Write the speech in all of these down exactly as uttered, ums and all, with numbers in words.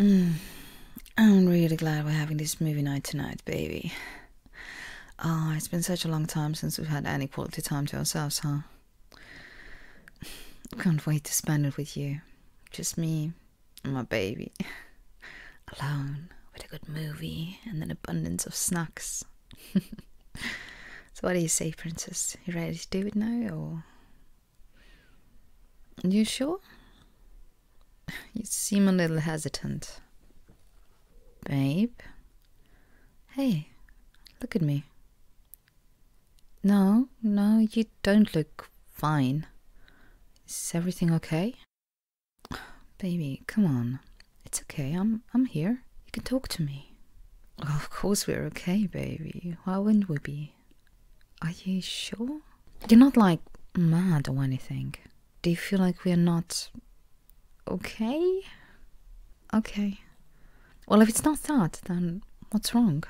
Mm. I'm really glad we're having this movie night tonight, baby. Ah, oh, it's been such a long time since we've had any quality time to ourselves, huh? Can't wait to spend it with you. Just me and my baby. Alone, with a good movie and an abundance of snacks. So what do you say, princess? You ready to do it now, or...? You sure? You seem a little hesitant. Babe? Hey, look at me. No, no, you don't look fine. Is everything okay? Baby, come on. It's okay, I'm I'm here. You can talk to me. Oh, of course we're okay, baby. Why wouldn't we be? Are you sure? You're not, like, mad or anything. Do you feel like we're not... okay? Okay. Well, if it's not that, then what's wrong?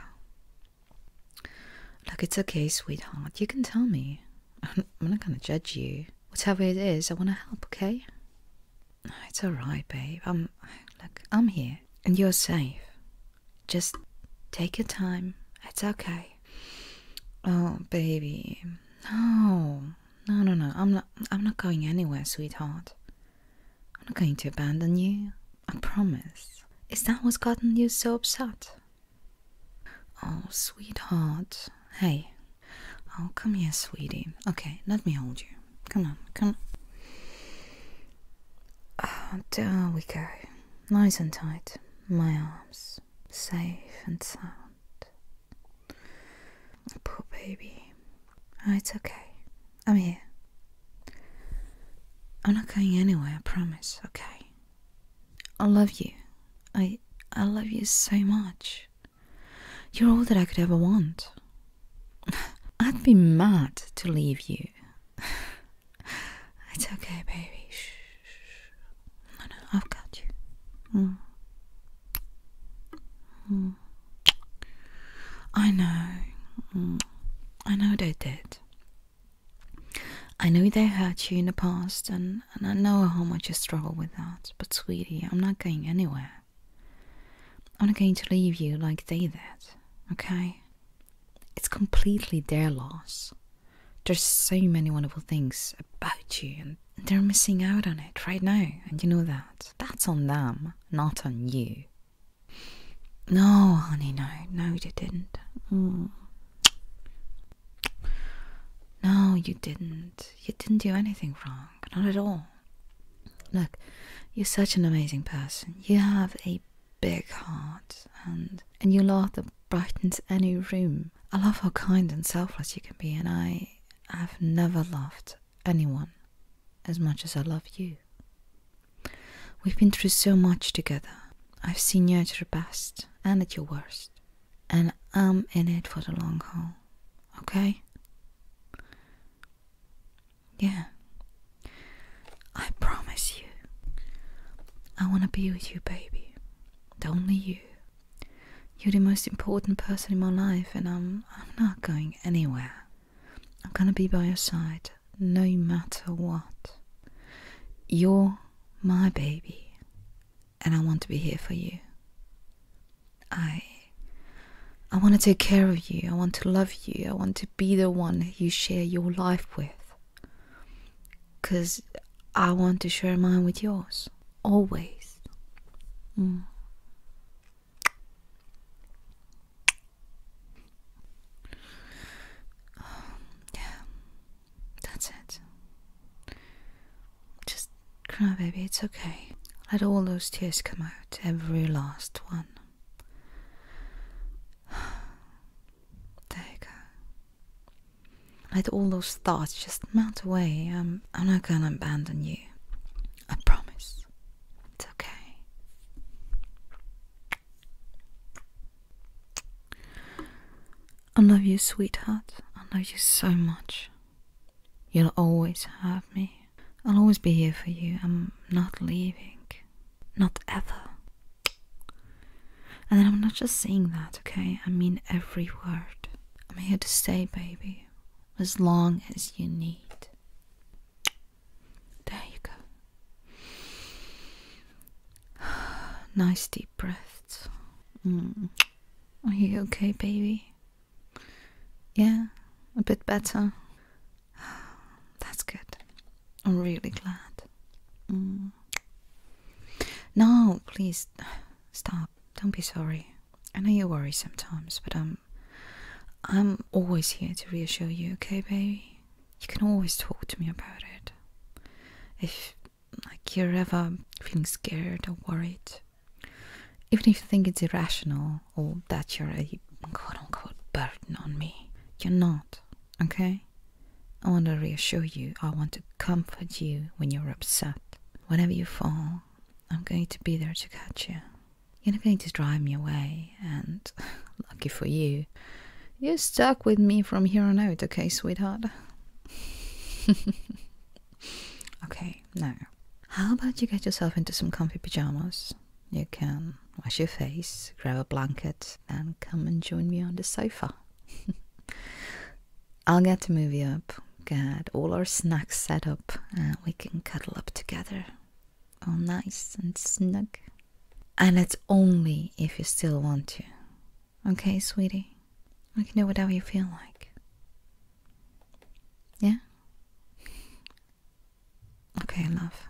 Look, it's okay, sweetheart. You can tell me. I'm not gonna judge you. Whatever it is, I want to help, okay? It's alright, babe. I'm... Look, I'm here. And you're safe. Just take your time. It's okay. Oh, baby. No. No, no, no. I'm not... I'm not going anywhere, sweetheart. I'm not going to abandon you. I promise. Is that what's gotten you so upset? Oh, sweetheart. Hey. Oh, come here, sweetie. Okay, let me hold you. Come on, come on. Oh, there we go. Nice and tight. My arms. Safe and sound. Poor baby. Oh, it's okay. I'm here. I'm not going anywhere, I promise, okay? I love you. I, I love you so much. You're all that I could ever want. I'd be mad to leave you. It's okay, baby. Shh, shh. No, no, I've got you. Mm. Mm. I know. Mm. I know they did. I know they hurt you in the past, and, and I know how much you struggle with that. But, sweetie, I'm not going anywhere. I'm not going to leave you like they did, okay? It's completely their loss. There's so many wonderful things about you, and they're missing out on it right now, and you know that. That's on them, not on you. No, honey, no. No, you didn't. Mm. No, you didn't. You didn't do anything wrong. Not at all. Look, you're such an amazing person. You have a big heart, and, and your laugh that brightens any room. I love how kind and selfless you can be, and I... I've never loved anyone as much as I love you. We've been through so much together. I've seen you at your best and at your worst. And I'm in it for the long haul. Okay? Yeah. I promise you. I want to be with you, baby. And only you. You're the most important person in my life, and I'm, I'm not going anywhere. I'm gonna be by your side, no matter what. You're my baby, and I want to be here for you. I... I want to take care of you, I want to love you, I want to be the one you share your life with. 'Cause I want to share mine with yours, always. Mm. That's it. Just cry, baby, it's okay. Let all those tears come out, every last one. There you go. Let all those thoughts just melt away. I'm, I'm not gonna abandon you. I promise. It's okay. I love you, sweetheart. I love you so much. You'll always have me. I'll always be here for you. I'm not leaving. Not ever. And then I'm not just saying that, okay? I mean every word. I'm here to stay, baby. As long as you need. There you go. Nice deep breaths. Mm. Are you okay, baby? Yeah, a bit better. That's good. I'm really glad. Mm. No, please, stop. Don't be sorry. I know you worry sometimes, but I'm, I'm always here to reassure you, okay, baby? You can always talk to me about it. If, like, you're ever feeling scared or worried, even if you think it's irrational or that you're a quote-unquote burden on me, you're not, okay? I want to reassure you. I want to comfort you when you're upset. Whenever you fall, I'm going to be there to catch you. You're not going to drive me away, and lucky for you, you're stuck with me from here on out, okay, sweetheart? Okay, now, how about you get yourself into some comfy pajamas? You can wash your face, grab a blanket, and come and join me on the sofa. I'll get the movie up, get all our snacks set up, and we can cuddle up together, all nice and snug. And it's only if you still want to. Okay, sweetie? I can do whatever you feel like. Yeah? Okay, love.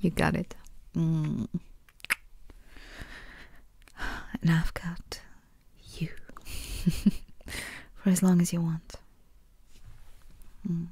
You got it. Mm. And I've got you. For as long as you want. Mm.